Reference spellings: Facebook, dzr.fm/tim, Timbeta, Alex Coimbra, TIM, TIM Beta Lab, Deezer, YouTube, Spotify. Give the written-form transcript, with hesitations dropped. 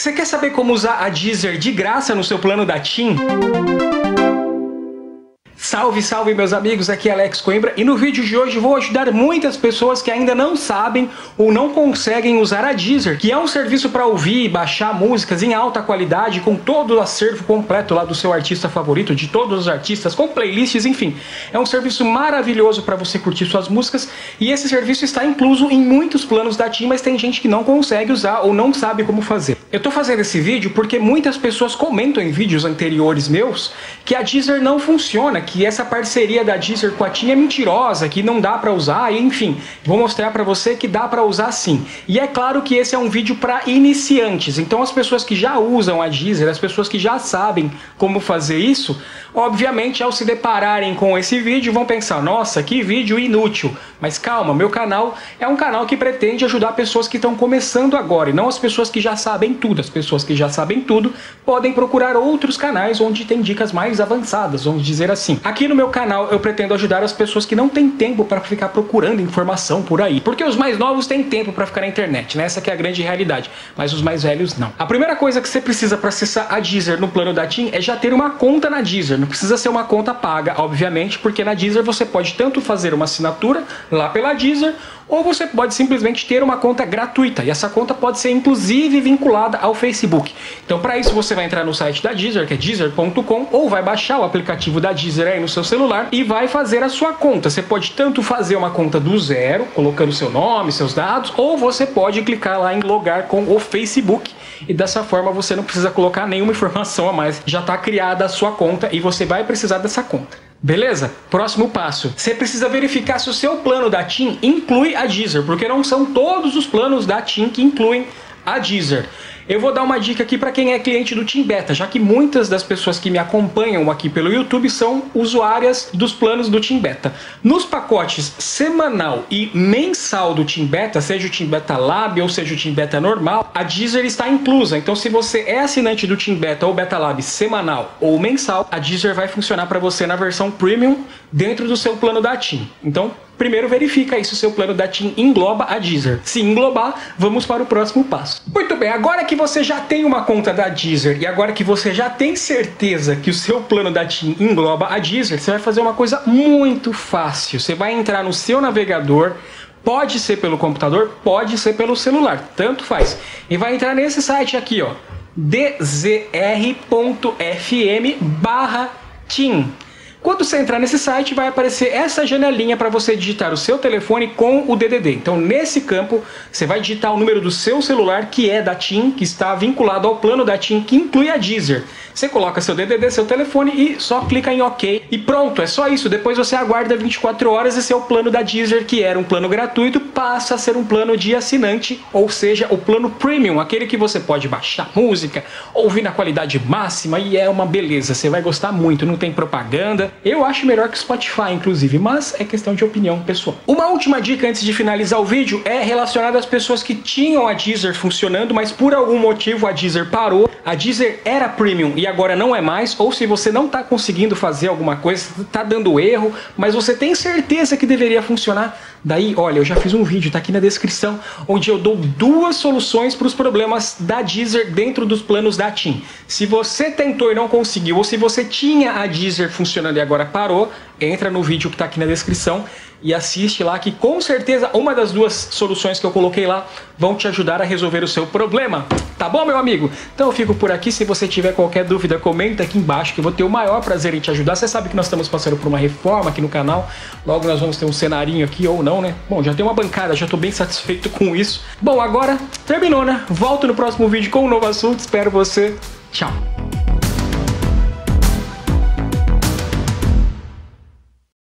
Você quer saber como usar a Deezer de graça no seu plano da TIM? Salve, salve meus amigos, aqui é Alex Coimbra e no vídeo de hoje vou ajudar muitas pessoas que ainda não sabem ou não conseguem usar a Deezer, que é um serviço para ouvir e baixar músicas em alta qualidade com todo o acervo completo lá do seu artista favorito, de todos os artistas, com playlists, enfim. É um serviço maravilhoso para você curtir suas músicas e esse serviço está incluso em muitos planos da TIM, mas tem gente que não consegue usar ou não sabe como fazer. Eu tô fazendo esse vídeo porque muitas pessoas comentam em vídeos anteriores meus que a Deezer não funciona, que essa parceria da Deezer com a TIM é mentirosa, que não dá pra usar, enfim. Vou mostrar pra você que dá pra usar sim. E é claro que esse é um vídeo pra iniciantes, então as pessoas que já usam a Deezer, as pessoas que já sabem como fazer isso, obviamente ao se depararem com esse vídeo vão pensar, nossa, que vídeo inútil. Mas calma, meu canal é um canal que pretende ajudar pessoas que estão começando agora, e não as pessoas que já sabem tudo. As pessoas que já sabem tudo podem procurar outros canais onde tem dicas mais avançadas, vamos dizer assim. Aqui no meu canal eu pretendo ajudar as pessoas que não têm tempo para ficar procurando informação por aí, porque os mais novos têm tempo para ficar na internet, né? Essa que é a grande realidade, mas os mais velhos não. A primeira coisa que você precisa para acessar a Deezer no plano da TIM é já ter uma conta na Deezer. Não precisa ser uma conta paga, obviamente, porque na Deezer você pode tanto fazer uma assinatura lá pela Deezer, ou você pode simplesmente ter uma conta gratuita, e essa conta pode ser inclusive vinculada ao Facebook. Então para isso você vai entrar no site da Deezer, que é dzr.fm/tim, ou vai baixar o aplicativo da Deezer aí no seu celular e vai fazer a sua conta. Você pode tanto fazer uma conta do zero, colocando seu nome, seus dados, ou você pode clicar lá em logar com o Facebook e dessa forma você não precisa colocar nenhuma informação a mais. Já está criada a sua conta e você vai precisar dessa conta. Beleza? Próximo passo. Você precisa verificar se o seu plano da TIM inclui a Deezer, porque não são todos os planos da TIM que incluem a Deezer. Eu vou dar uma dica aqui para quem é cliente do Timbeta, já que muitas das pessoas que me acompanham aqui pelo YouTube são usuárias dos planos do Timbeta. Nos pacotes semanal e mensal do Timbeta, seja o Timbeta Lab ou seja o Timbeta normal, a Deezer está inclusa. Então se você é assinante do Timbeta ou Beta Lab semanal ou mensal, a Deezer vai funcionar para você na versão Premium dentro do seu plano da TIM. Então primeiro verifica aí se o seu plano da TIM engloba a Deezer. Se englobar, vamos para o próximo passo. Muito bem, agora que você já tem uma conta da Deezer e agora que você já tem certeza que o seu plano da TIM engloba a Deezer, você vai fazer uma coisa muito fácil. Você vai entrar no seu navegador, pode ser pelo computador, pode ser pelo celular, tanto faz. E vai entrar nesse site aqui, ó, dzr.fm/tim. Quando você entrar nesse site, vai aparecer essa janelinha para você digitar o seu telefone com o DDD. Então, nesse campo, você vai digitar o número do seu celular, que é da TIM, que está vinculado ao plano da TIM, que inclui a Deezer. Você coloca seu DDD, seu telefone e só clica em OK. E pronto, é só isso. Depois você aguarda 24 horas e seu plano da Deezer, que era um plano gratuito, passa a ser um plano de assinante, ou seja, o plano Premium, aquele que você pode baixar música, ouvir na qualidade máxima e é uma beleza. Você vai gostar muito, não tem propaganda. Eu acho melhor que o Spotify, inclusive, mas é questão de opinião pessoal. Uma última dica antes de finalizar o vídeo é relacionada às pessoas que tinham a Deezer funcionando, mas por algum motivo a Deezer parou. A Deezer era Premium e agora não é mais, ou se você não está conseguindo fazer alguma coisa, está dando erro, mas você tem certeza que deveria funcionar. Daí, olha, eu já fiz um vídeo, está aqui na descrição, onde eu dou duas soluções para os problemas da Deezer dentro dos planos da TIM. Se você tentou e não conseguiu, ou se você tinha a Deezer funcionando e agora parou, entra no vídeo que está aqui na descrição e assiste lá que com certeza uma das duas soluções que eu coloquei lá vão te ajudar a resolver o seu problema. Tá bom, meu amigo? Então eu fico por aqui. Se você tiver qualquer dúvida, comenta aqui embaixo que eu vou ter o maior prazer em te ajudar. Você sabe que nós estamos passando por uma reforma aqui no canal. Logo nós vamos ter um cenarinho aqui ou não, né? Bom, já tem uma bancada, já estou bem satisfeito com isso. Bom, agora terminou, né? Volto no próximo vídeo com um novo assunto. Espero você. Tchau!